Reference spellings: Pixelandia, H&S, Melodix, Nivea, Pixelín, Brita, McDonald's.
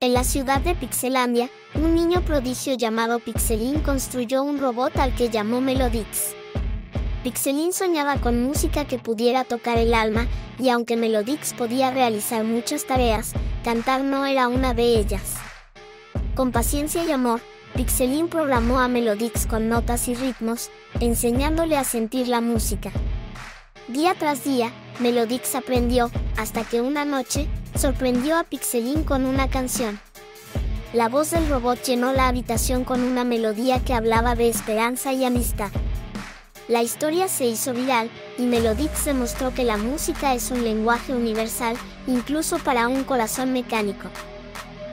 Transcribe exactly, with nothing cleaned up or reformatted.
En la ciudad de Pixelandia, un niño prodigio llamado Pixelín construyó un robot al que llamó Melodix. Pixelín soñaba con música que pudiera tocar el alma, y aunque Melodix podía realizar muchas tareas, cantar no era una de ellas. Con paciencia y amor, Pixelín programó a Melodix con notas y ritmos, enseñándole a sentir la música. Día tras día, Melodix aprendió, hasta que una noche, sorprendió a Pixelín con una canción. La voz del robot llenó la habitación con una melodía que hablaba de esperanza y amistad. La historia se hizo viral, y Melodix demostró que la música es un lenguaje universal, incluso para un corazón mecánico.